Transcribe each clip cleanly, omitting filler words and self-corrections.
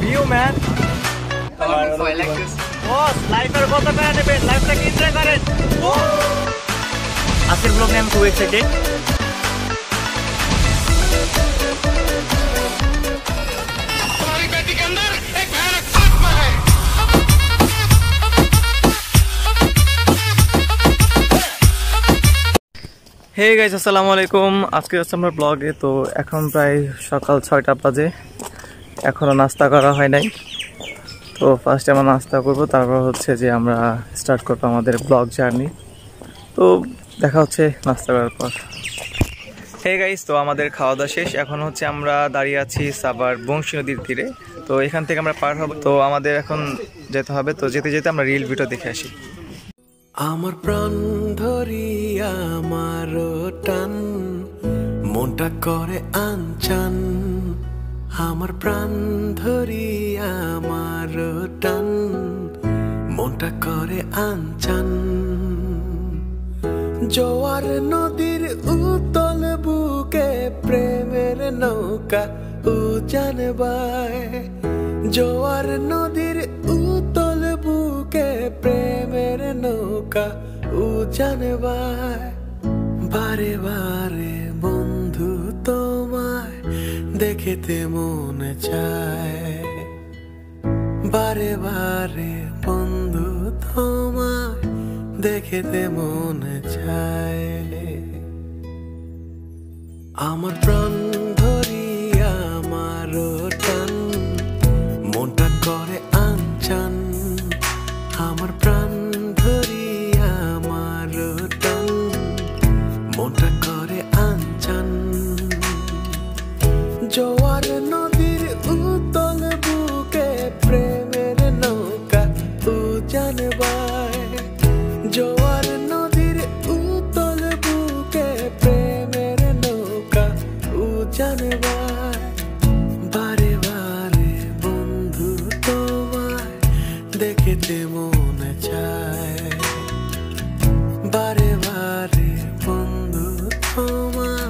View man. So I like this. Oh, life er kotha kare neben, life ta enjoy karen. After vlog mein I'm too excited. Hey guys, assalamualaikum. আজকে যাচ্ছি আমরা ব্লগে। তো এখন প্রায় সকাল 6টা বাজে, এখনো নাস্তা করা হয় নাই। তো ফার্স্ট আমরা নাস্তা করব, তারপর হচ্ছে যে আমরা স্টার্ট করব আমাদের ব্লগ জার্নি। তো দেখা হচ্ছে নাস্তা করার পর। Hey guys, তো আমাদের খাওয়া দাওয়া শেষ। এখন হচ্ছে আমরা দাঁড়িয়ে আছি সাভার বংশী নদীর তীরে। তো এখান থেকে আমরা পার হব। তো আমাদের এখন যেতে হবে। তো যেতে যেতে আমরা রিল ভিডিও দেখে আসি। আমার প্রাণ ধরিয়া আমার টান, মনটা করে আনচান। আমার প্রাণ ধরিয়া আমার টান, মনটা করে আনচান। জোয়ার নদীর উতল বুকে প্রেমের নৌকা উজান বায়। জোয়ার নদীর উতল বুকে প্রেমের নৌকা উজান বায়। বারে বারে বন্ধু তোমায় দেখতে মন চায়। বারে বারে বন্ধু তোমায় দেখতে মন চায়। আমার প্রাণ ধরিয়া আমার টান, মনটা করে আনচান। আমার প্রাণ ধরিয়া আমার টান, মনটা করে আনচান। জোয়ার নদীর উতল বুকে প্রেমের নৌকা উজান বায়। জোয়ার নদীর উতল বুকে প্রেমের নৌকা উজান বায়। বারে বারে বন্ধু তোমায় দেখতে মন চায়। বারে বারে বন্ধু তোমায়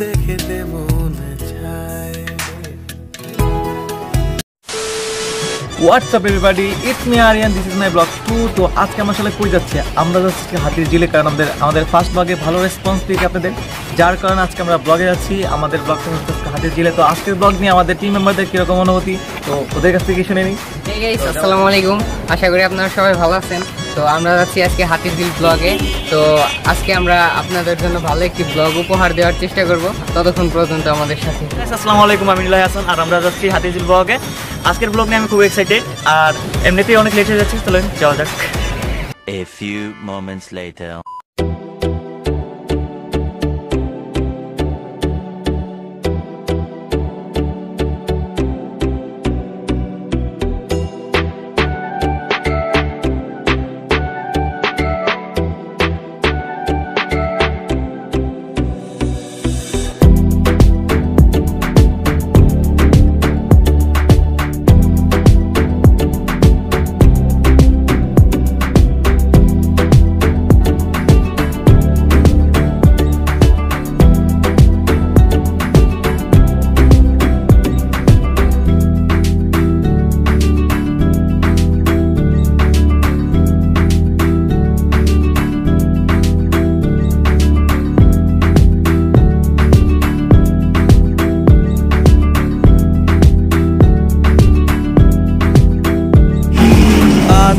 দেখতে মন চায়। What's up everybody? It's me Aryan, this is my vlog 2. তো আজকে আমরা আসলে কই যাচ্ছি? আমরা যাচ্ছি হাতিরঝিলে, কারণ আমাদের ফার্স্ট ব্লগে ভালো রেসপন্স পেয়ে আপনাদের, যার কারণে আজকে আমরা ব্লগে যাচ্ছি। আমাদের ব্লগটা হচ্ছে হাতিরঝিলে। তো আজকের ব্লগ নিয়ে আমাদের টিম মেম্বারদের কিরকম অনুভূতি, তো ওদের কাছ থেকে শুনে নিই। Hey guys, আসসালামু আলাইকুম, আশা করি আপনারা সবাই ভালো আছেন। তো আমরা যাচ্ছি আজকে হাতিরঝিল ব্লগে। তো আজকে আমরা আপনাদের জন্য ভালো একটি ব্লগ উপহার দেওয়ার চেষ্টা করব, ততক্ষণ পর্যন্ত আমাদের সাথে। আসসালামু আলাইকুম, আমি নিলয় হাসান, আর আমরা যাচ্ছি হাতিরঝিল ব্লগে। আজকের ব্লগ নিয়ে আমি খুব এক্সাইটেড, আর এমনিতেই অনেক লেট হয়ে যাচ্ছে। চলেন যাওয়া যাক। A few moments later.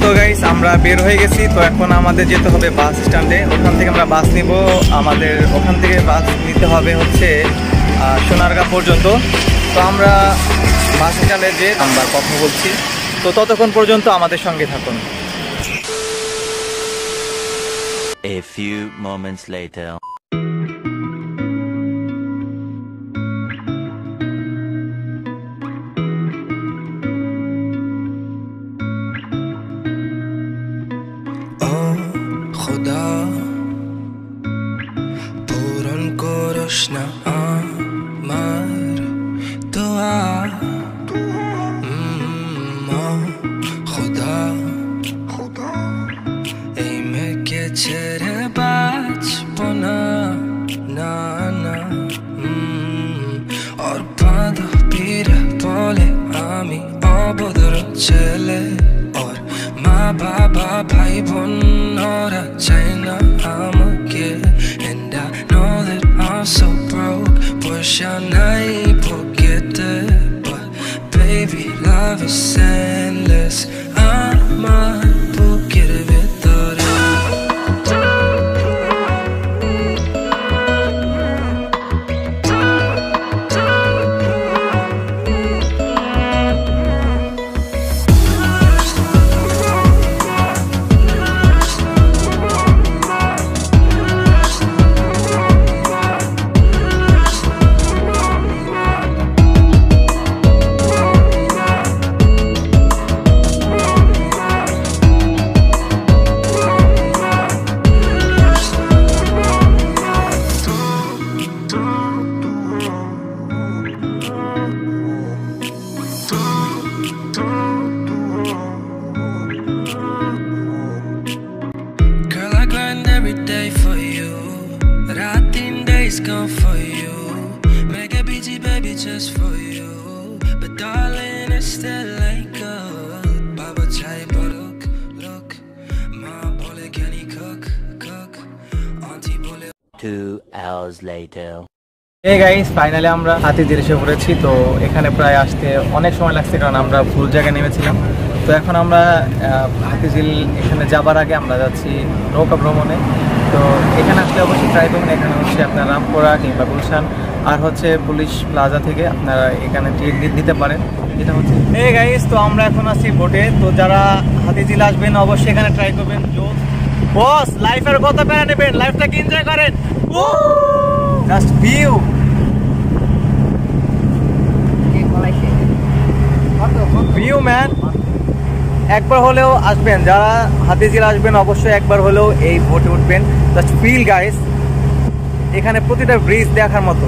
তো গাইস আমরা বের হয়ে গেছি। তো এখন আমাদের যেতে হবে বাস স্ট্যান্ডে, ওখান থেকে আমরা বাস নিব। আমাদের ওখান থেকে বাস নিতে হবে হচ্ছে সোনারগাঁও পর্যন্ত। তো আমরা বাস স্ট্যান্ডে যে আমরা কথা বলছি, তো ততক্ষণ পর্যন্ত আমাদের সঙ্গে থাকুন। A few moments later. Krishna amar dua khuda khuda ei me ke chhare bach bana надо переболе, ами ободру челе, ор ма баба бай бонора чайна амаке, and I know that I'm so broke, push your night, forget it, but baby love is endless, I'm a bucket of it. Hey guys, finally আমরা হাতিরঝিল এসে পড়েছি। তো এখানে প্রায় আসতে অনেক সময় লাগছে, কারণ আমরা ভুল জায়গায় নেমেছিলাম। তো এখন আমরা হাতিরঝিল এখানে যাবার আগে আমরা যাচ্ছি নৌকা ভ্রমণে। তো এখানে আসলে অবশ্যই ট্রাই করবেন। এখানে হচ্ছে আপনার রামপুরা কিংবা গুলশান আর হচ্ছে পুলিশ প্লাজা থেকে আপনারা এখানে টিকিট নিতে পারেন, যেটা হচ্ছে এই গাইজ। তো আমরা এখন আসছি বোটে। তো যারা হাতিরঝিল আসবেন অবশ্যই এখানে ট্রাই করবেন। বস লাইফের কত প্যারা নেবেন, লাইফটাকে এনজয় করেন। Just view. View man. একবার হলেও আসবেন, যারা হাতিরঝিল আসবেন অবশ্যই একবার হলেও এই বোটে উঠবেন। Just feel guys. এখানে প্রতিটা ব্রিজ দেখার মতো।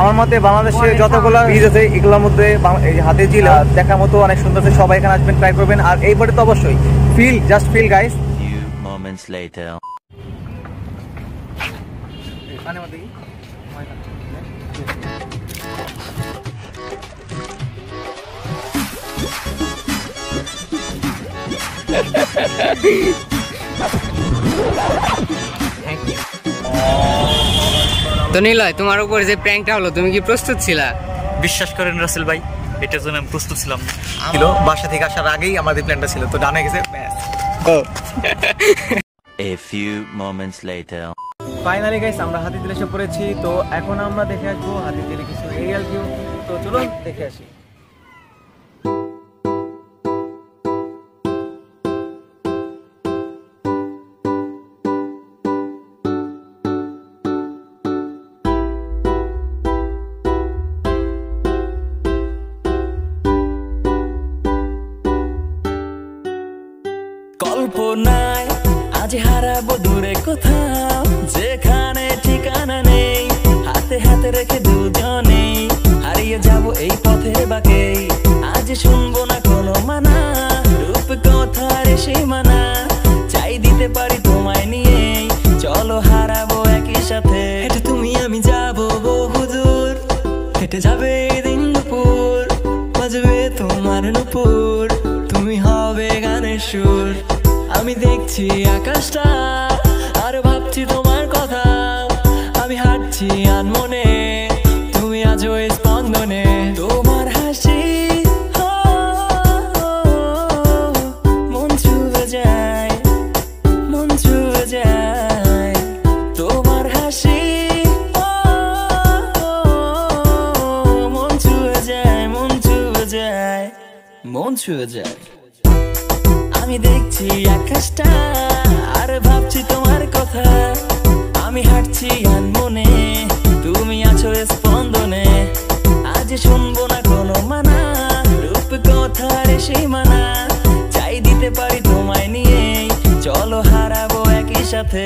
আমার মতে বাংলাদেশে যতগুলো ব্রিজ আছে এগুলোর মধ্যে এই হাতিরঝিল দেখার মতো অনেক সুন্দর আছে। সবাই এখানে আসবেন, ট্রাই করবেন। আর এই বোটে তো অবশ্যই feel, just feel guys. Few moments later. এখানে মধ্যে তো নিলয়, তোমার উপর যে প্র্যাঙ্কটা হলো তুমি কি প্রস্তুত ছিলা? বিশ্বাস করেন রাসেল ভাই, এটার জন্য আমি প্রস্তুত ছিলাম। বাসা থেকে আসার আগেই আমাদের প্ল্যানটা ছিল, তো ডানে গেছে। A few moments later. Finally guys আমরা হাতিরঝিল এসে পড়েছি। তো এখন আমরা দেখে আসবো হাতিরঝিলের কিছু এরিয়াল ভিউ। তো চলুন দেখে আসি। কল্পনায় আজ হারাবো দূরে কোথাও, যেখানে ঠিকানা নেই, হাতে হাতে রেখে দুজনে হারিয়ে যাবো এই পথের বাঁকে। আজ শুনবো না কোনো মানা, রূপ কথার সীমানা, চাই দিতে পারি তোমায় নিয়ে, চলো হারাবো একই সাথে। হেঁটে তুমি আমি যাবো বহু দূর, হেঁটে যাবে দিন দুপুর, বাজবে তোমার নুপুর, তুমি হবে গানের সুর। আমি দেখছি আকাশটা আর ভাবছি তোমার কথা, আমি হাঁটছি আনমনে, তুমি আজও স্পন্দনে। তোমার হাসি মন ছুঁয়ে যায়, মন ছুঁয়ে যায়, তোমার হাসি মন ছুঁয়ে যায়, মন ছুঁয়ে যায়, মন ছুঁয়ে যায়। আমি দেখছি আকাশটা আর ভাবছি তোমার কথা, আমি হাঁটছি আনমনে, তুমি আছো স্পন্দনে। আজ শুনবো না কোনো মানা, রূপ কথার সীমানা, চাই দিতে পারি তোমায় নিয়ে, চলো হারাবো একই সাথে।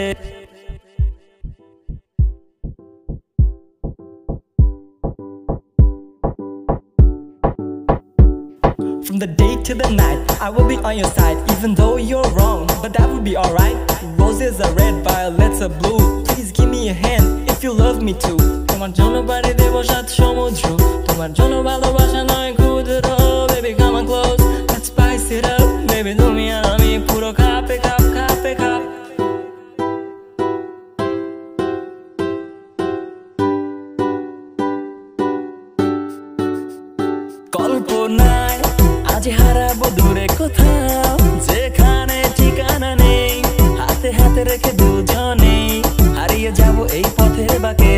From the day to the night, I will be on your side, even though you're wrong, but that would be alright. Roses are red, violets are blue, please give me a hand if you love me too. তোমার জন্য বাড়ি দেব সাত সমুদ্র, তোমার But you know about the Russian, I ain't cool at all. Baby, come on close, let's spice it up. Baby, do me a me, puro cape, cape, cape, cape. Call for night, aaj harabo dure kothao. Jekhane ঠিকানা নেই, হাতে হাতে রেখে দুজনে হারিয়ে যাবো এই পথের বাঁকে।